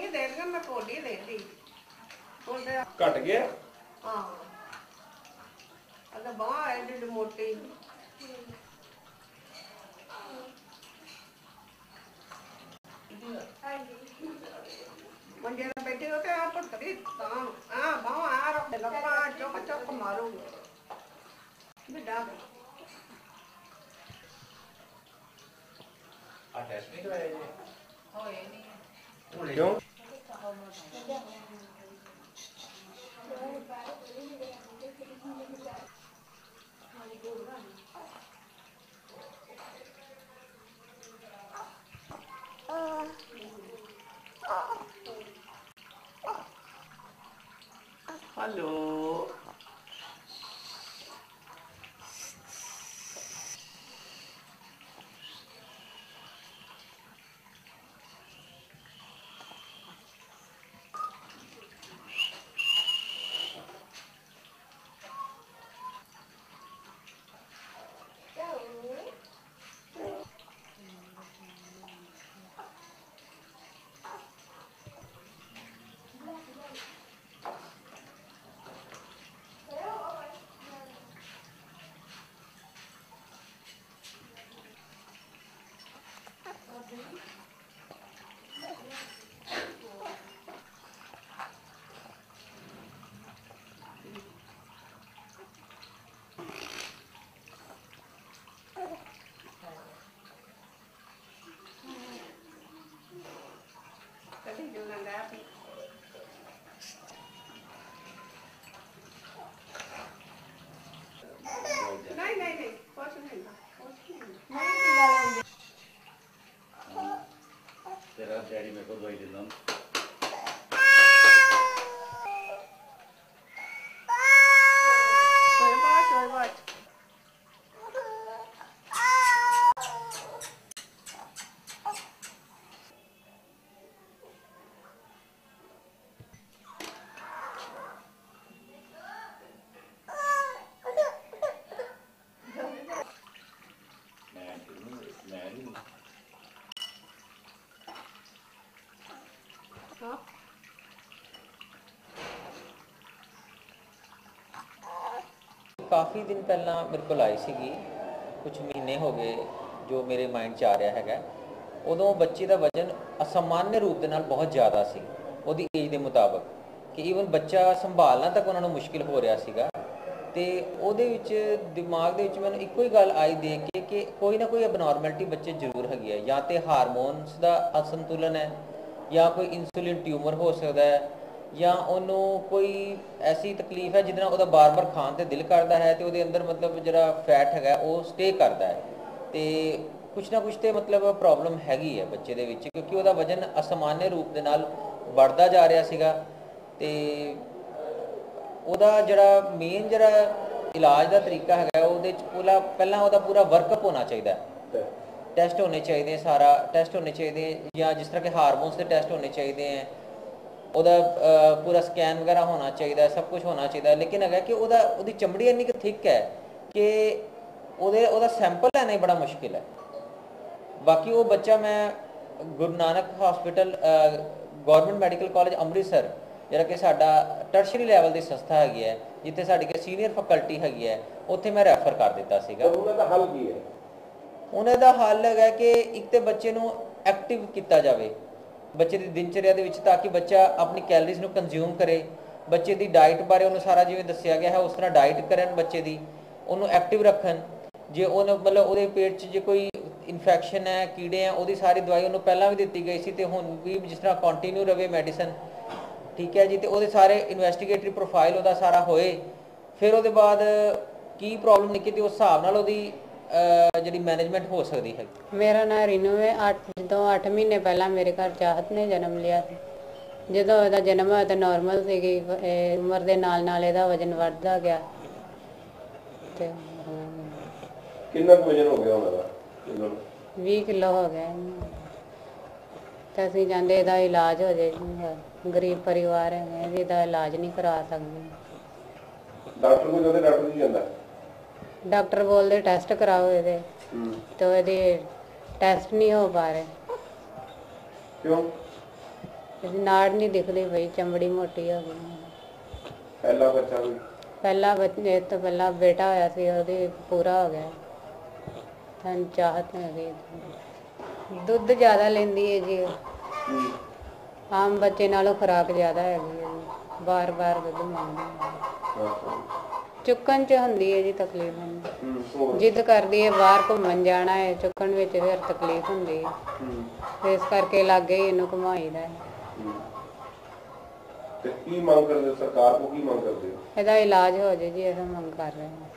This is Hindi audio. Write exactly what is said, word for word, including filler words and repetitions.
नहीं देगा, मैं कोली दे दी। कट गया? हाँ। अगर बांह एडिड मोटी। मंदिर में बैठे होते हैं आप पर तभी ताम, हाँ बांह आ रहा है, लपा चौक चौक मारूंगे। बेटा। टेस्ट नहीं कराया जी। क्यों? हेलो। काफ़ी दिन पहला मेरे को आई सी कुछ महीने हो गए जो मेरे माइंड च आ रहा है उदों बच्चे का वजन असामान्य रूप के बहुत ज़्यादा सी उहदी एज के मुताबिक कि ईवन बच्चा संभालना तक उन्होंने मुश्किल हो रहा सीगा ते उहदे विच दिमाग दे विच मैनूं इक्को ही गल आई देख के कि कोई ना कोई अबनॉर्मैलिटी बच्चे जरूर हैगी है या तो हारमोनस का असंतुलन है या कोई इंसुलिन ट्यूमर हो सकता है या उन्हों कोई ऐसी तकलीफ है जिदना वह बार बार खाने से दिल करता है तो वो अंदर मतलब जरा फैट है वो स्टे करता है तो कुछ ना कुछ तो मतलब प्रॉब्लम हैगी है बच्चे दे विच क्योंकि वह वजन असामान्य रूप के नाल बढ़ता जा रहा सीगा ते उहदा जरा मेन जरा इलाज का तरीका है वो पूरा पहला वह पूरा वर्कअप होना चाहिए टेस्ट होने चाहिए सारा टेस्ट होने चाहिए या जिस तरह के हारमोन्स के टेस्ट होने चाहिए हैं उदा पूरा स्कैन वगैरह होना चाहिए सब कुछ होना चाहिए लेकिन है कि उदा उदी चमड़ी इन्नी थिक है कि उदे उदा सैंपल लैना ही बड़ा मुश्किल है। बाकी वो बच्चा मैं Guru Nanak hospital government medical college Amritsar जरा कि साडा टर्शरी लैवल की संस्था हैगी है जिथे साडी के सीनियर फैकल्टी हैगी है उत्थे मैं रैफर कर दिता सीगा। उन्हें दा हल है कि एक तो बच्चे नूं एक्टिव किया जाए बच्चे की दिनचर्या दे विच ताकि बच्चा अपनी कैलरीज नूं कंज्यूम करे बच्चे की डाइट बारे उन्हें सारा जिवें दस्सिया गया है उस तरह डाइट करन बच्चे की उन्होंने एक्टिव रखन जे उन्हें मतलब वो पेट च जो कोई इन्फेक्शन है कीड़े हैं वो सारी दवाई उन्होंने पहला भी दी गई सी तो हुण भी जिस तरह कॉन्टीन्यू रहे मैडिसन ठीक है जी तो वो सारे इन्वेस्टिगेटरी प्रोफाइल उसका सारा होए फिर उसके बाद की प्रॉब्लम निकली उस हिसाब नाल उसकी जी मैनेजमेंट हो सकती है। मेरा नाम रीनू है। अठ जो अठ महीने पहला मेरे घर चाहत ने जन्म लिया था। जो यदा जन्म होया तो नॉर्मल सी उम्र के नाल नाल इहदा वजन बढ़ता गया। कितना वजन हो गया उनका? बीस किलो हो गया। तो असीं चाहते इहदा इलाज हो जाए। गरीब परिवार है इहदा इलाज नहीं करा सकते। डॉक्टर को जाते डॉक्टर जी जांदा डॉक्टर बोलते टेस्ट कराओ ये तो ये टेस्ट नहीं हो पा रहे। क्यों? नाड़ नहीं दिख रही भाई, चमड़ी मोटी हो गई। पहला बच्चा भी पहला बच्चे तो पहला बेटा होया सी, ओदे पूरा हो गया। थान चाहत है गई दूध ज्यादा लेंदी है जी, आम बच्चे नालों खुराक ज्यादा है जी, बार बार दूध मांगदी। चुकन च होंदी है जी तकलीफ, जिद करती है बाहर घूमन जाना है, चुकन में फिर तकलीफ होंदी है, इस करके लागे ही इनू घुमाईदा है। इहदा इलाज हो जाए जी, ऐसा मंग कर रहे हैं।